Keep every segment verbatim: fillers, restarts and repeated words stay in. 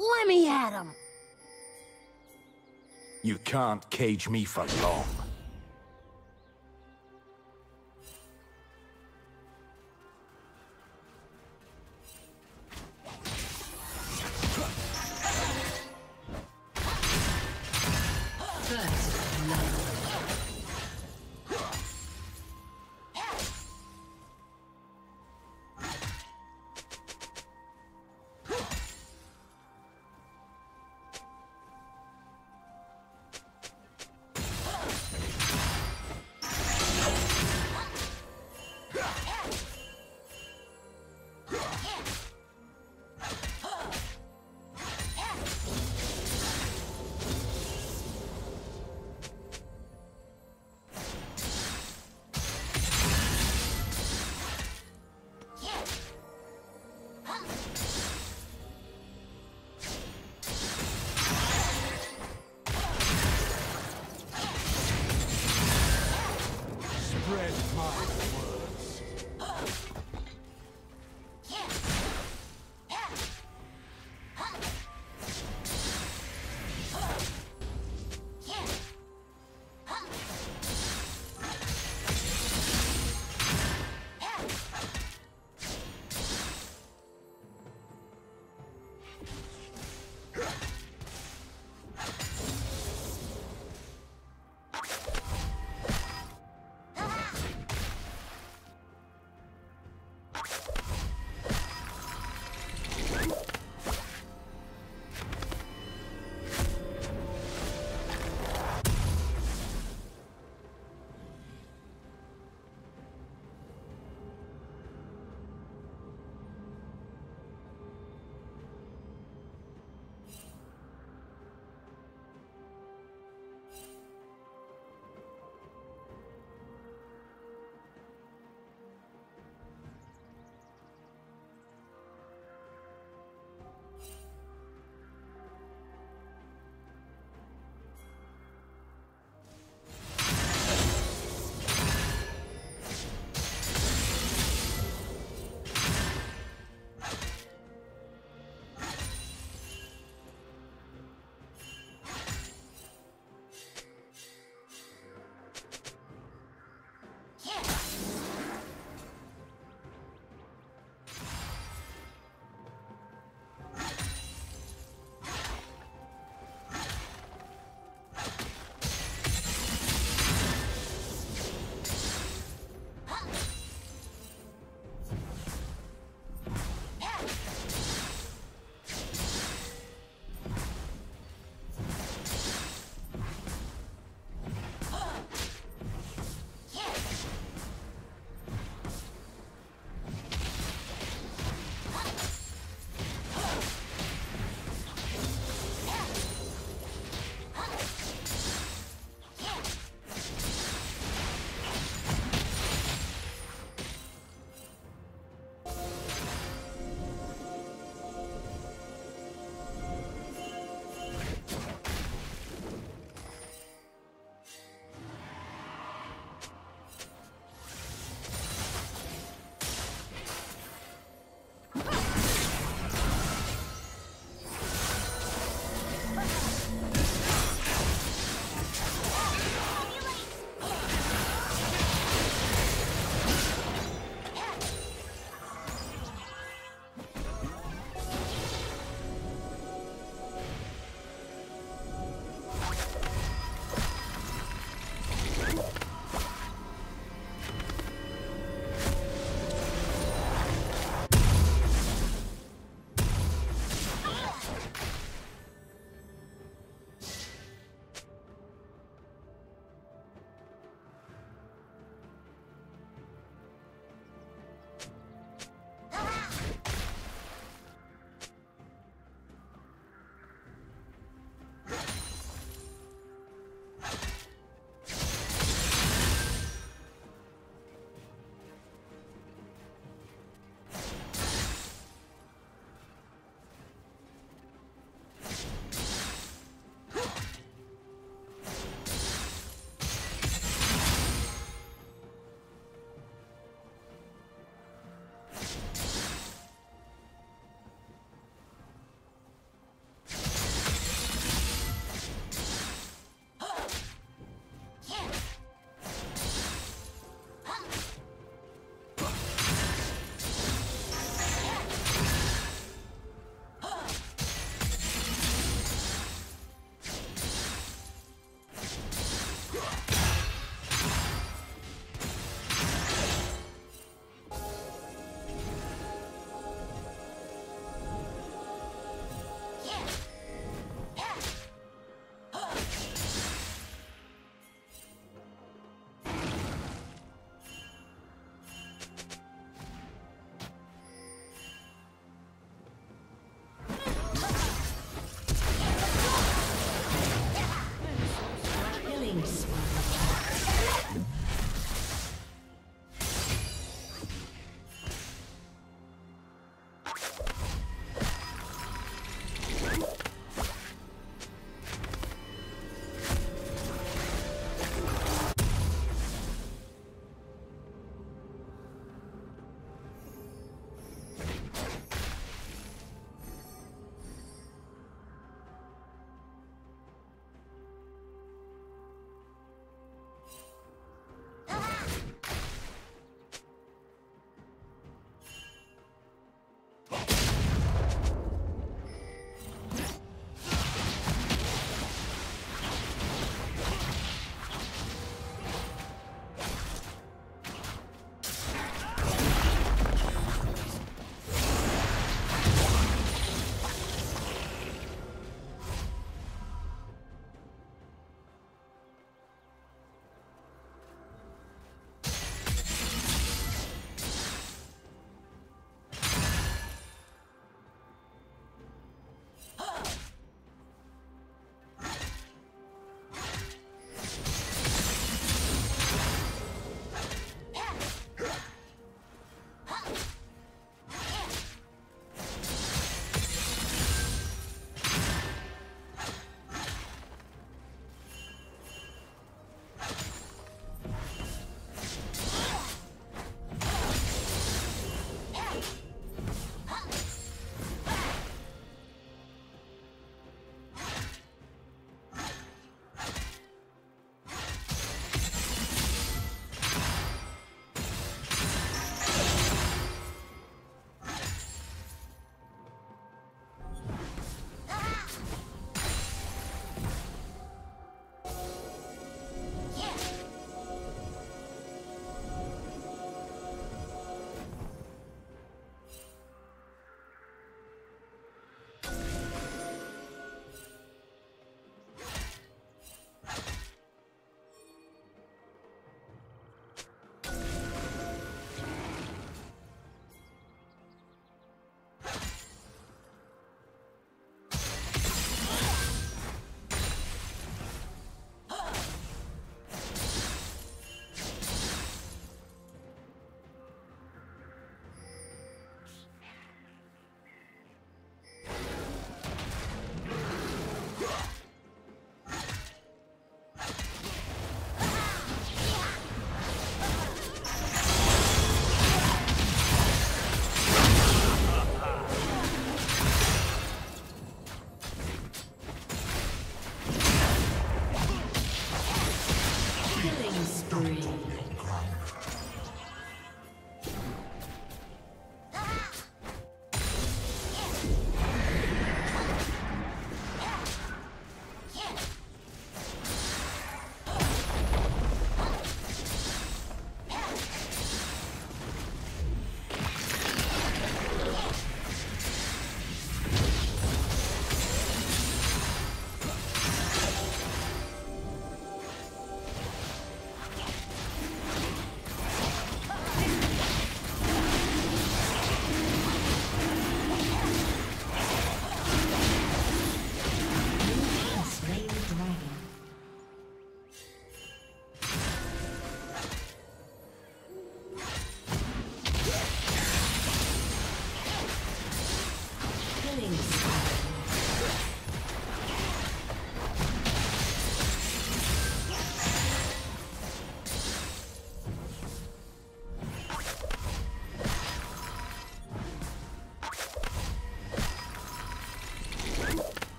Let me at him! You can't cage me for long.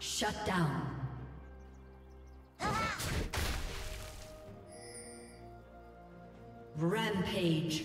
Shut down. Rampage.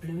Blue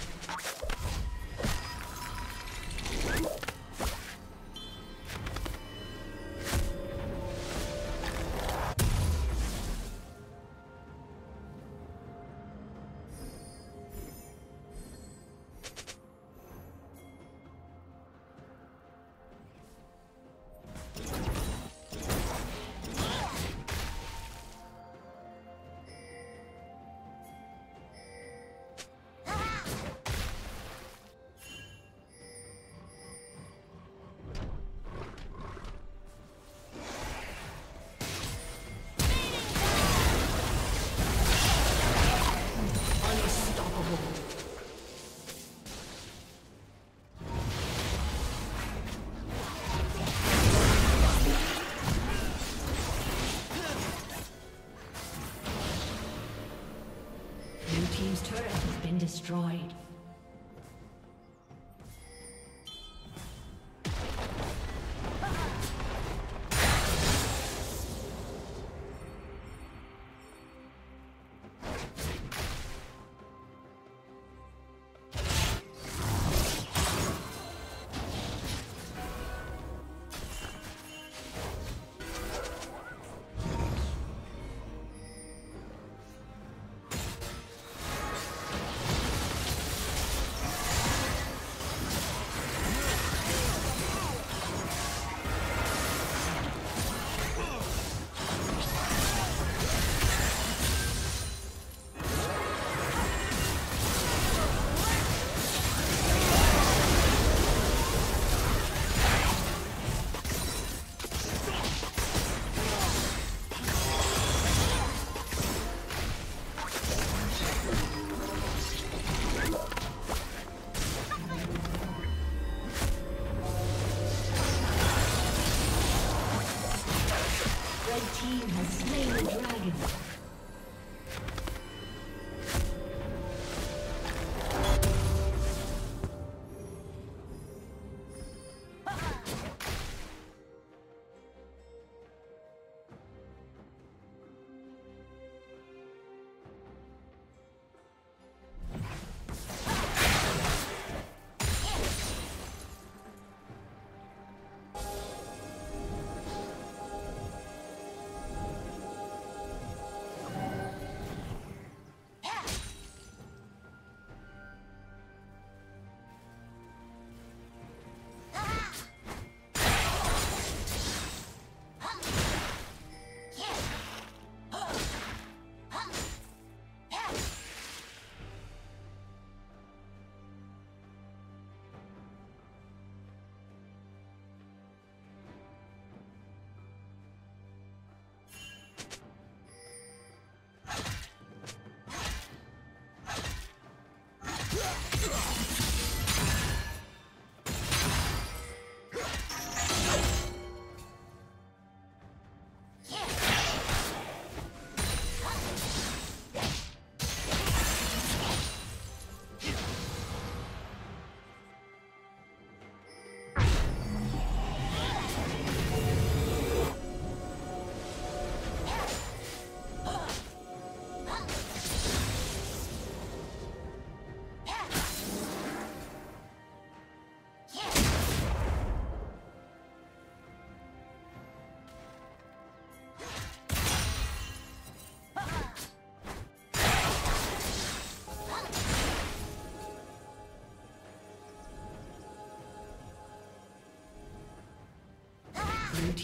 Destroyed. Blue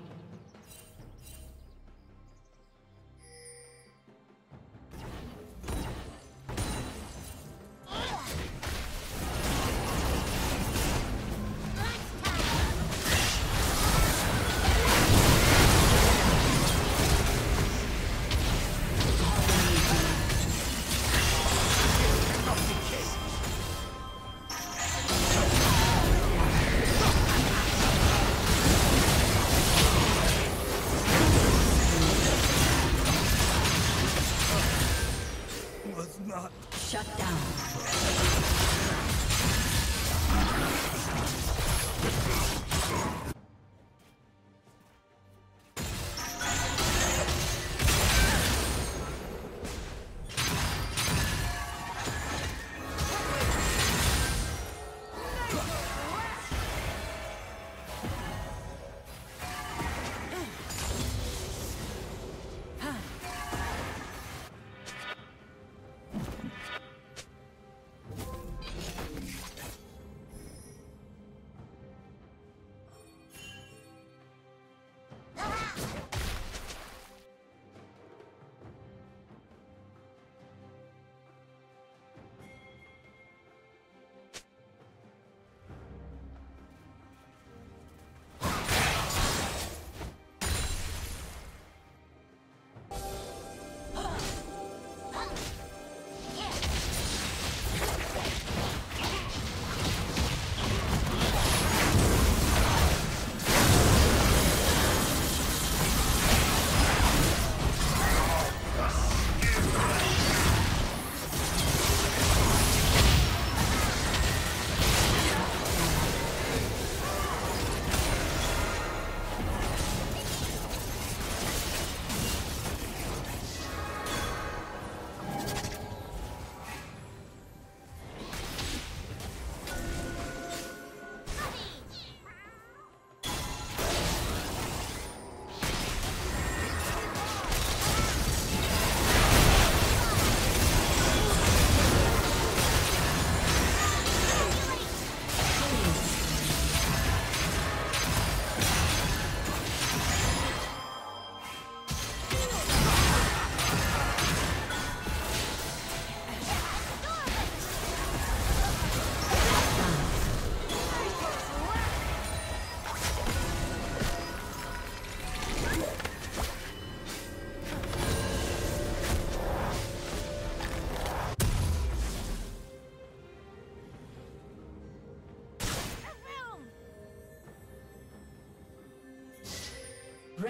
Shut down.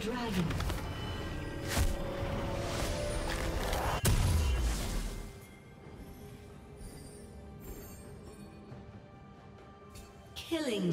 Dragon. Killing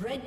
Red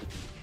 You